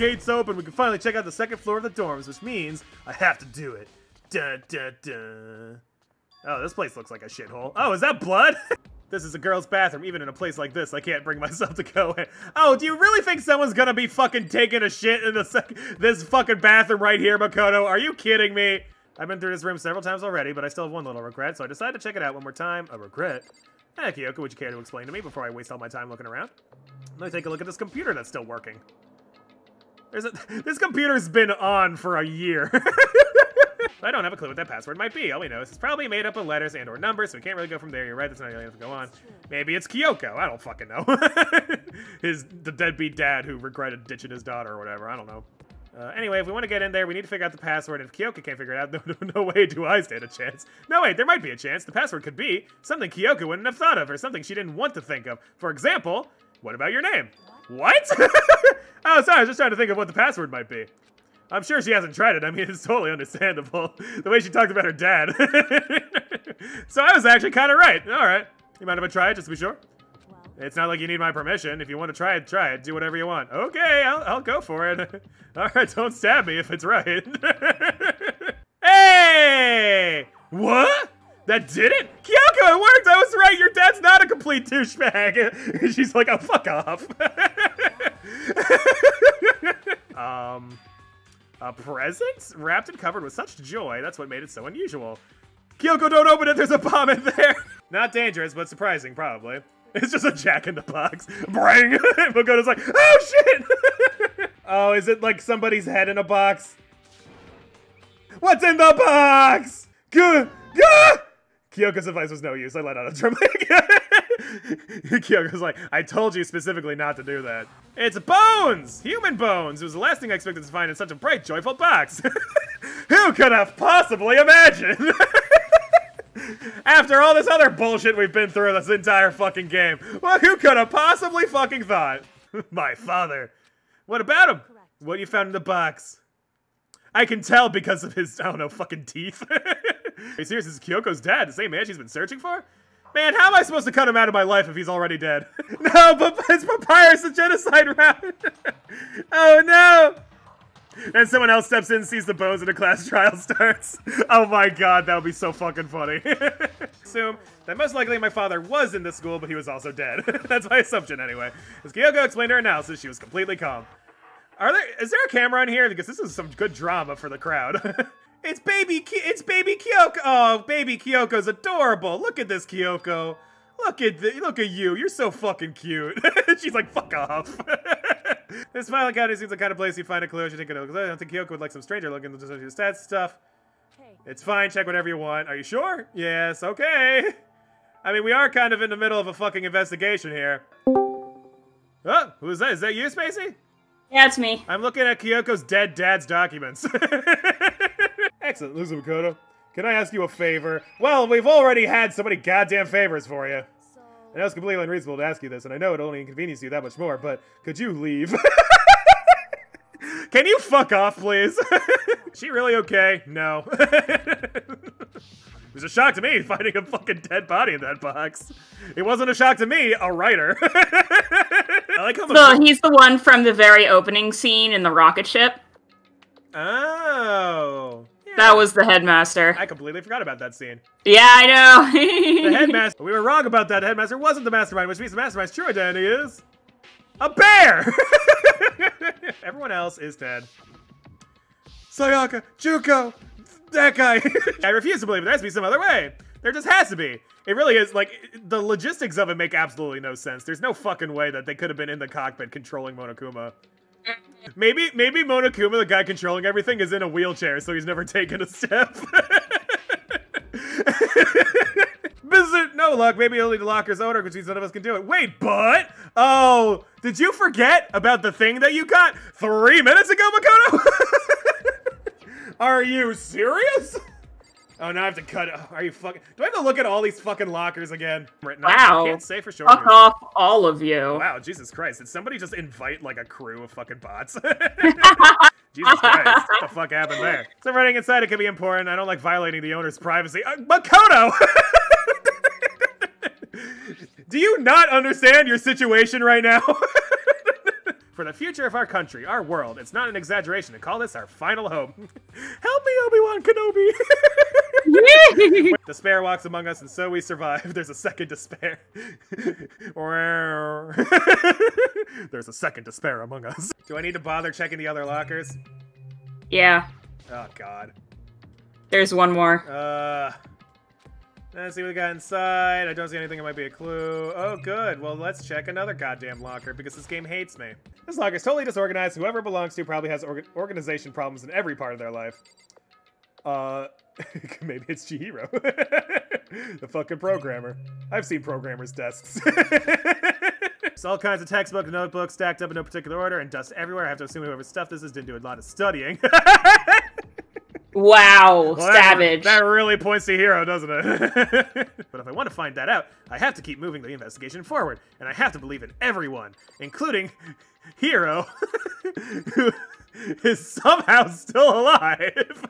gate's open, we can finally check out the second floor of the dorms, which means I have to do it. Dun, dun, dun. Oh, this place looks like a shithole. Oh, is that blood? This is a girl's bathroom. Even in a place like this, I can't bring myself to go in. Oh, do you really think someone's gonna be fucking taking a shit in this fucking bathroom right here, Makoto? Are you kidding me? I've been through this room several times already, but I still have one little regret, so I decided to check it out one more time. A regret? Eh, Kyoko, would you care to explain to me before I waste all my time looking around? Let me take a look at this computer that's still working. This computer's been on for a year. I don't have a clue what that password might be. All we know is it's probably made up of letters and or numbers, so we can't really go from there. You're right, that's not really enough to go on. Maybe it's Kyoko. I don't fucking know. The deadbeat dad who regretted ditching his daughter or whatever. I don't know. Anyway, if we want to get in there, we need to figure out the password. And if Kyoko can't figure it out, no way do I stand a chance. No, wait, there might be a chance. The password could be something Kyoko wouldn't have thought of or something she didn't want to think of. For example, what about your name? What? Oh, sorry, I was just trying to think of what the password might be. I'm sure she hasn't tried it. I mean, it's totally understandable. The way she talked about her dad. So I was actually kind of right. All right. You mind if I try it just to be sure? It's not like you need my permission. If you want to try it. Do whatever you want. Okay, I'll go for it. All right, don't stab me if it's right. Hey! What? That did it? Kyoko, it worked! I was right! Your dad's not a complete douchebag! She's like, oh, fuck off. A present? Wrapped and covered with such joy, that's what made it so unusual. Kyoko, don't open it, there's a bomb in there! Not dangerous, but surprising, probably. It's just a jack-in-the-box. Bring! Makoto's like, oh shit! Oh, is it like somebody's head in a box? What's in the box? Gah! Gah! Kyoko's advice was no use, I let out a dramatic. Kyoko's like, I told you specifically not to do that. It's bones! Human bones! It was the last thing I expected to find in such a bright, joyful box. Who could have possibly imagined? After all this other bullshit we've been through this entire fucking game. Well, who could have possibly fucking thought? My father. What about him? Correct. What you found in the box? I can tell because of his, I don't know, fucking teeth. Are you serious? This is Kyoko's dad, the same man she's been searching for? Man, how am I supposed to cut him out of my life if he's already dead? No, but it's Papyrus, the genocide round. Oh no! And someone else steps in, sees the bones, and a class trial starts. Oh my god, that would be so fucking funny. Assume that most likely my father was in this school, but he was also dead. That's my assumption anyway. As Kyoko explained her analysis, she was completely calm. Is there a camera on here? Because this is some good drama for the crowd. It's baby Kyoko. Oh, baby Kyoko's adorable. Look at this, Kyoko. Look at you. You're so fucking cute. She's like, fuck off. This final county seems the kind of place you find a clue. You think I don't think Kyoko would like some stranger looking at the stats stuff. Hey. It's fine. Check whatever you want. Are you sure? Yes. Okay. I mean, we are kind of in the middle of a fucking investigation here. Oh, who's that? Is that you, Spacey? Yeah, it's me. I'm looking at Kyoko's dead dad's documents. Excellent, Luzu Makoto. Can I ask you a favor? Well, we've already had so many goddamn favors for you. I know it's completely unreasonable to ask you this, and I know it only inconveniences you that much more, but could you leave? Can you fuck off, please? Is she really okay? No. It was a shock to me finding a fucking dead body in that box. It wasn't a shock to me, a writer. Well, he's the one from the very opening scene in the rocket ship. Oh. Yeah. That was the headmaster. I completely forgot about that scene. Yeah, I know. The headmaster. We were wrong about that. The headmaster wasn't the mastermind, which means the mastermind's true identity is a bear. Everyone else is dead. Sayaka, Juko, that guy. I refuse to believe it. There has to be some other way. There just has to be. It really is, like, the logistics of it make absolutely no sense. There's no fucking way that they could have been in the cockpit controlling Monokuma. Maybe Monokuma, the guy controlling everything, is in a wheelchair, so he's never taken a step. No luck, maybe only the locker's owner, which means none of us can do it. Wait, but... Oh, did you forget about the thing that you got 3 minutes ago, Makoto? Are you serious? Oh, now I have to cut... Oh, are you fucking... Do I have to look at all these fucking lockers again? Written wow. I can't say for sure. Fuck off all of you. Wow, Jesus Christ. Did somebody just invite, like, a crew of fucking bots? Jesus Christ. What the fuck happened there? So writing inside, it could be important. I don't like violating the owner's privacy. Makoto! Do you not understand your situation right now? for the future of our country, our world. It's not an exaggeration to call this our final hope. Help me, Obi-Wan Kenobi! Despair walks among us, and so we survive. There's a second despair. There's a second despair among us. Do I need to bother checking the other lockers? Yeah. Oh, God. There's one more. Let's see what we got inside. I don't see anything that might be a clue. Oh, good. Well, let's check another goddamn locker, because this game hates me. This locker's totally disorganized. Whoever it belongs to probably has organization problems in every part of their life. Maybe it's Chihiro. The fucking programmer. I've seen programmers' desks. It's all kinds of textbooks and notebooks stacked up in no particular order, and dust everywhere. I have to assume whoever stuffed this didn't do a lot of studying. Wow, well, savage. That really points to Hero, doesn't it? But if I want to find that out, I have to keep moving the investigation forward, and I have to believe in everyone, including Hero, who is somehow still alive.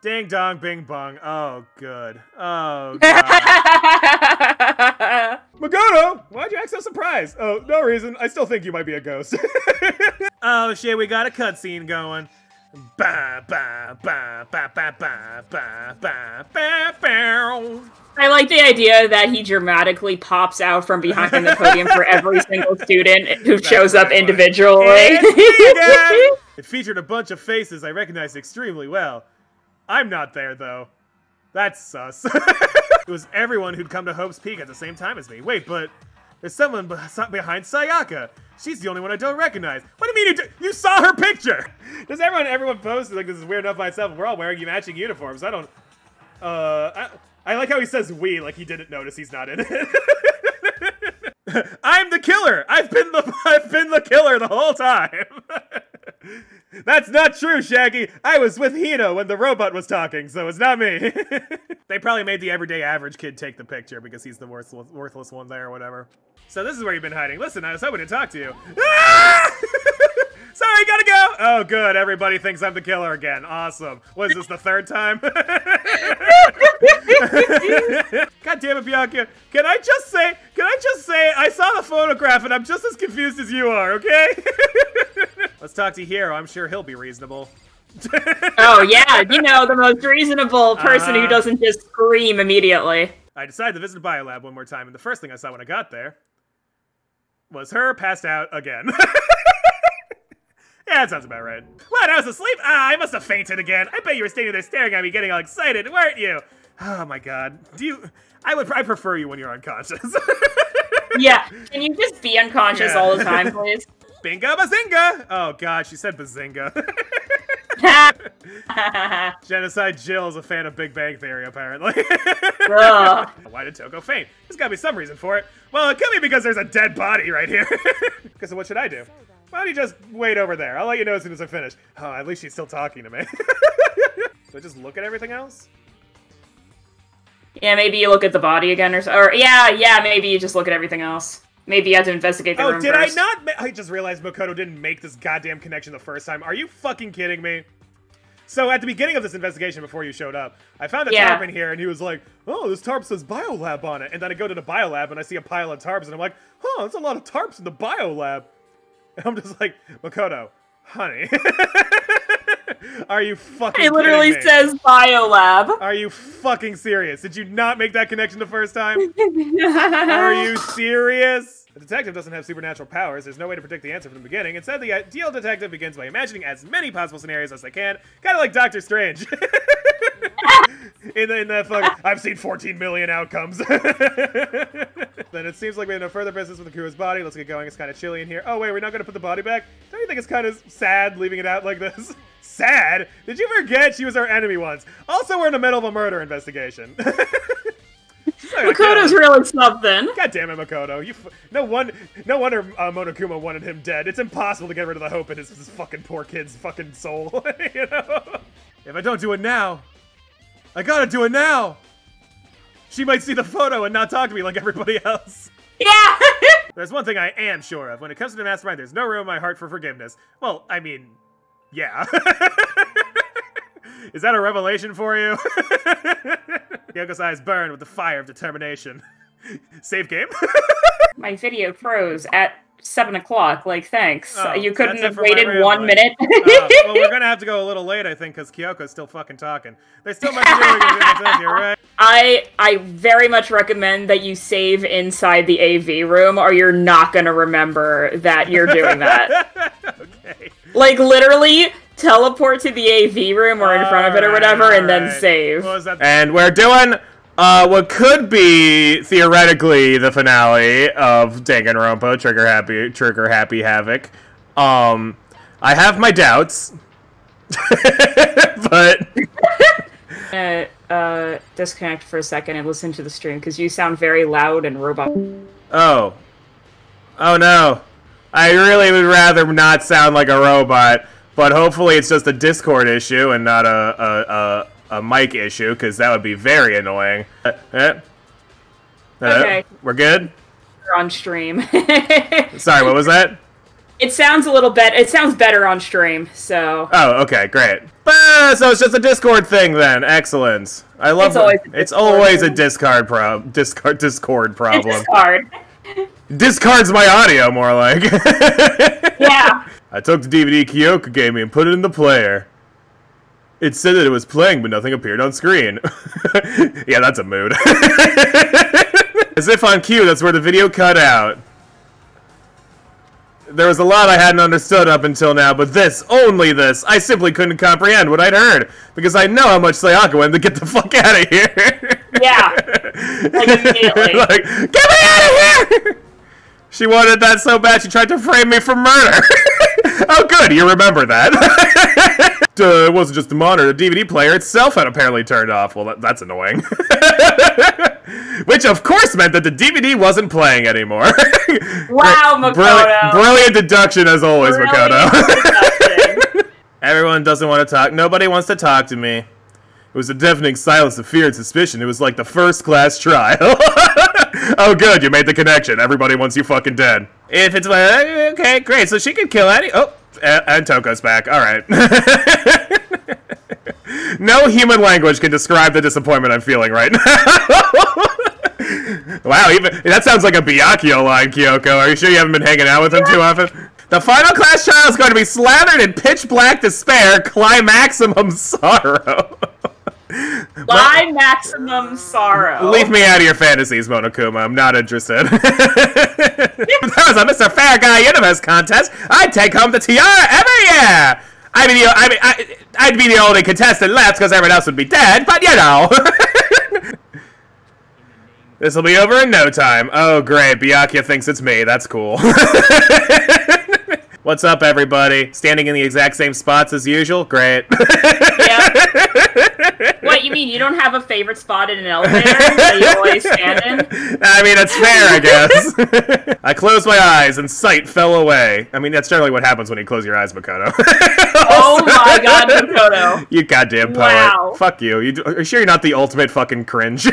Ding dong, bing bong. Oh, good. Oh, God. Makoto, why'd you act so surprised? Oh, no reason. I still think you might be a ghost. Oh, shit, we got a cutscene going. Ba ba ba ba ba ba ba ba ba ba. I like the idea that he dramatically pops out from behind the podium for every single student who shows up individually. It featured a bunch of faces I recognized extremely well. I'm not there, though. That's sus. It was everyone who'd come to Hope's Peak at the same time as me. Wait, but there's someone behind Sayaka. She's the only one I don't recognize. What do you mean you saw her picture? Does everyone post like this is weird enough by itself? We're all wearing matching uniforms. I don't. I like how he says we, like he didn't notice he's not in it. I'm the killer. I've been the killer the whole time. That's not true, Shaggy. I was with Hino when the robot was talking, so it's not me. They probably made the everyday average kid take the picture because he's the worthless one there or whatever. So this is where you've been hiding. Listen, I was hoping to talk to you. Ah! Sorry, gotta go! Oh, good. Everybody thinks I'm the killer again. Awesome. What is this, the third time? God damn it, Byakuya. Can I just say, I saw the photograph and I'm just as confused as you are, okay? Let's talk to Hiro. I'm sure he'll be reasonable. Oh, yeah. You know, the most reasonable person who doesn't just scream immediately. I decided to visit the biolab one more time, and the first thing I saw when I got there was her passed out again. Yeah, that sounds about right. What, I was asleep? Ah, I must have fainted again. I bet you were standing there staring at me getting all excited, weren't you? Oh my God. I prefer you when you're unconscious. Yeah, can you just be unconscious all the time, please? Bingo bazinga! Oh God, she said bazinga. Genocide Jill is a fan of Big Bang Theory, apparently. Why did Toko faint? There's gotta be some reason for it. Well, it could be because there's a dead body right here. Okay, so what should I do? Why don't you just wait over there? I'll let you know as soon as I finish. Oh, at least she's still talking to me. Do I just look at everything else? Yeah, maybe you look at the body again or so. Or, yeah, maybe you just look at everything else. Maybe you had to investigate the room first. Oh, did I not? I just realized Makoto didn't make this goddamn connection the first time. Are you fucking kidding me? So at the beginning of this investigation, before you showed up, I found a tarp in here, and he was like, oh, this tarp says biolab on it. And then I go to the biolab, and I see a pile of tarps, and I'm like, huh, that's a lot of tarps in the biolab. And I'm just like, Makoto, honey. Are you fucking kidding me? It literally says biolab. Are you fucking serious? Did you not make that connection the first time? Are you serious? The detective doesn't have supernatural powers. There's no way to predict the answer from the beginning. Instead, the ideal detective begins by imagining as many possible scenarios as they can. Kind of like Doctor Strange. In that fucking, I've seen 14 million outcomes. Then it seems like we have no further business with the crew's body. Let's get going. It's kind of chilly in here. Oh, wait, we're not going to put the body back? Don't you think it's kind of sad leaving it out like this? Sad? Did you forget she was our enemy once? Also, we're in the middle of a murder investigation. Makoto's really something. God damn it, Makoto. No wonder Monokuma wanted him dead. It's impossible to get rid of the hope in his fucking poor kid's fucking soul. You know? If I don't do it now, I gotta do it now! She might see the photo and not talk to me like everybody else. Yeah! There's one thing I am sure of. When it comes to the mastermind, there's no room in my heart for forgiveness. Well, I mean, yeah. Is that a revelation for you? Kyoko's eyes burn with the fire of determination. Save game? My video froze at 7 o'clock. Like, thanks. Oh, you couldn't have waited 1 minute. Well, we're gonna have to go a little late, I think, because Kyoko's still fucking talking. They still might be doing here, right? I very much recommend that you save inside the AV room, or you're not gonna remember that you're doing that. Okay. Like, literally teleport to the AV room or in front of it or whatever, and then save. And we're doing what could be theoretically the finale of Danganronpa Trigger Happy Havoc. I have my doubts, but I'm gonna disconnect for a second and listen to the stream because you sound very loud and robot. Oh, oh no! I really would rather not sound like a robot, but hopefully it's just a Discord issue and not a mic issue, because that would be very annoying. Okay. We're good? We're on stream. Sorry, what was that? It sounds a little bit. It sounds better on stream, so... Oh, okay, great. So it's just a Discord thing, then. Excellent. I love It's always a Discord problem. Discard. Discards my audio, more like. Yeah. I took the DVD Kyoko gave me and put it in the player. It said that it was playing, but nothing appeared on screen. Yeah, that's a mood. As if on cue, that's where the video cut out. There was a lot I hadn't understood up until now, but this, only this, I simply couldn't comprehend what I'd heard, because I know how much Sayaka wanted to get the fuck out of here. Yeah. Like, immediately. Like, get me out of here! She wanted that so bad, she tried to frame me for murder. Oh, good, you remember that. It wasn't just the monitor, the DVD player itself had apparently turned off. Well, that's annoying. Which, of course, meant that the DVD wasn't playing anymore. Wow, Makoto. Brilliant deduction, as always, Makoto. Everyone doesn't want to talk. Nobody wants to talk to me. It was a deafening silence of fear and suspicion. It was like the first-class trial. Oh, good, you made the connection. Everybody wants you fucking dead. If it's like, okay, great, so she can kill any... Oh. And Toko's back. All right. No human language can describe the disappointment I'm feeling right now. Wow, even that sounds like a Byakuya line, Kyoko. Are you sure you haven't been hanging out with him too often? The final class child is going to be slathered in pitch black despair, climaximum sorrow. Climaximum sorrow. Leave me out of your fantasies, Monokuma. I'm not interested. If that was a Mr. Fair Guy Universe contest, I'd take home the tiara every year. I'd be the only contestant left because everyone else would be dead, but you know. This'll be over in no time. Oh, great. Byakuya thinks it's me. That's cool. What's up, everybody? Standing in the exact same spots as usual? Great. Yep. What, you mean you don't have a favorite spot in an elevator that you always stand in? I mean, it's fair, I guess. I closed my eyes and sight fell away. I mean, that's generally what happens when you close your eyes, Makoto. Oh my god, Makoto. You goddamn poet. Wow. Fuck you. Are you sure you're not the ultimate fucking cringe?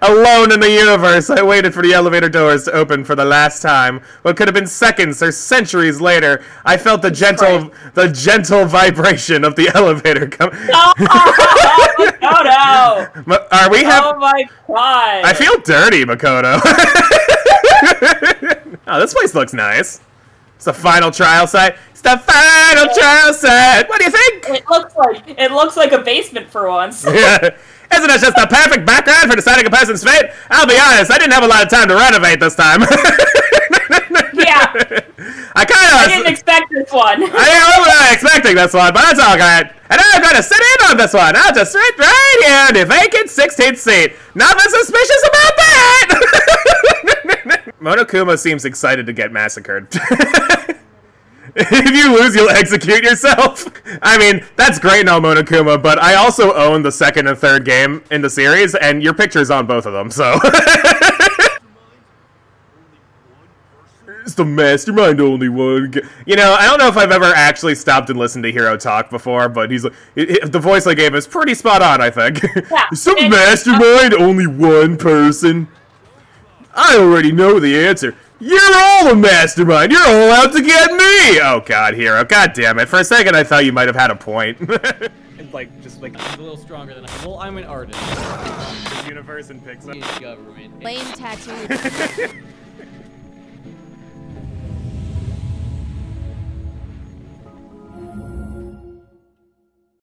Alone in the universe, I waited for the elevator doors to open for the last time. What could have been seconds or centuries later, I felt the gentle vibration of the elevator come. Oh, Makoto! Are we happy? Oh my god! I feel dirty, Makoto. Oh, this place looks nice. It's the final trial site. It's the final trial site. What do you think? It looks like a basement for once. Yeah. Isn't it just the perfect background for deciding a person's fate? I'll be honest, I didn't have a lot of time to renovate this time. Yeah. I didn't expect this one. I wasn't expecting this one, but that's all good. And I'm going to sit in on this one. I'll just sit right here in the vacant 16th seat. Nothing suspicious about that! Monokuma seems excited to get massacred. If you lose, you'll execute yourself. I mean, that's great and all, Monokuma, but I also own the second and third game in the series, and your picture's on both of them, so... It's the mastermind only one. You know, I don't know if I've ever actually stopped and listened to Hiro talk before, but he's like, the voice I gave is pretty spot on, I think. Yeah. It's the mastermind only one person. I already know the answer. You're all a mastermind! You're all out to get me! Oh god, Hiro, god damn it. For a second I thought you might have had a point. It's like, just like, I'm a little stronger than I... Well, I'm an artist. The universe and Pixar. Government. Lame tattoo.